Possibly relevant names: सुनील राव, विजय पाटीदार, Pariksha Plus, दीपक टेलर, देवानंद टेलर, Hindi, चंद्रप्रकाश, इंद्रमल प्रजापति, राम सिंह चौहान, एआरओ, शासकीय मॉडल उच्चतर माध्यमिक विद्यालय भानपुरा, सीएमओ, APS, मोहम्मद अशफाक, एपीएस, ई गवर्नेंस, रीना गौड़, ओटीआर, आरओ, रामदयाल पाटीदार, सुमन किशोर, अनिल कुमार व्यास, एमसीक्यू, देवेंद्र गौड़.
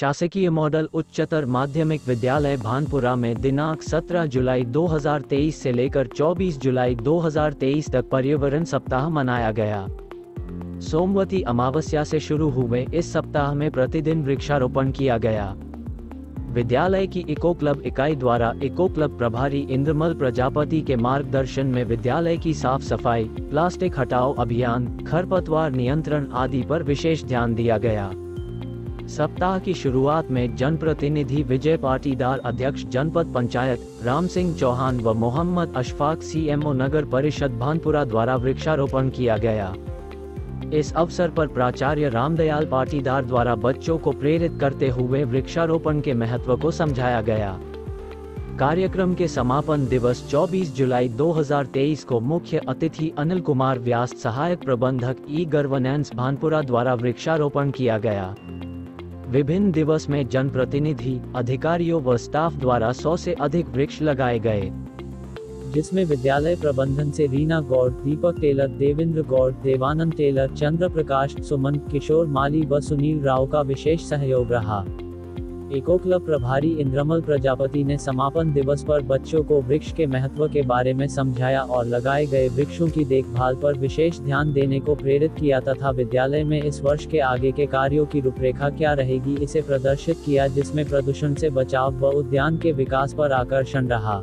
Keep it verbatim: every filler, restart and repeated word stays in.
शासकीय मॉडल उच्चतर माध्यमिक विद्यालय भानपुरा में दिनांक सत्रह जुलाई दो हज़ार तेईस से लेकर चौबीस जुलाई दो हज़ार तेईस तक पर्यावरण सप्ताह मनाया गया। सोमवती अमावस्या से शुरू हुए इस सप्ताह में प्रतिदिन वृक्षारोपण किया गया। विद्यालय की इको क्लब इकाई द्वारा इको क्लब प्रभारी इंद्रमल प्रजापति के मार्गदर्शन में विद्यालय की साफ सफाई, प्लास्टिक हटाओ अभियान, खरपतवार नियंत्रण आदि पर विशेष ध्यान दिया गया। सप्ताह की शुरुआत में जनप्रतिनिधि विजय पाटीदार अध्यक्ष जनपद पंचायत, राम सिंह चौहान व मोहम्मद अशफाक सीएमओ नगर परिषद भानपुरा द्वारा वृक्षारोपण किया गया। इस अवसर पर प्राचार्य रामदयाल पाटीदार द्वारा बच्चों को प्रेरित करते हुए वृक्षारोपण के महत्व को समझाया गया। कार्यक्रम के समापन दिवस चौबीस जुलाई दो हज़ार तेईस को मुख्य अतिथि अनिल कुमार व्यास सहायक प्रबंधक ई गवर्नेंस भानपुरा द्वारा वृक्षारोपण किया गया। विभिन्न दिवस में जनप्रतिनिधि, अधिकारियों व स्टाफ द्वारा सौ से अधिक वृक्ष लगाए गए, जिसमें विद्यालय प्रबंधन से रीना गौड़, दीपक टेलर, देवेंद्र गौड़, देवानंद टेलर, चंद्रप्रकाश, सुमन किशोर माली व सुनील राव का विशेष सहयोग रहा। इको क्लब प्रभारी इंद्रमल प्रजापति ने समापन दिवस पर बच्चों को वृक्ष के महत्व के बारे में समझाया और लगाए गए वृक्षों की देखभाल पर विशेष ध्यान देने को प्रेरित किया तथा विद्यालय में इस वर्ष के आगे के कार्यों की रूपरेखा क्या रहेगी इसे प्रदर्शित किया, जिसमें प्रदूषण से बचाव व उद्यान के विकास पर आकर्षण रहा।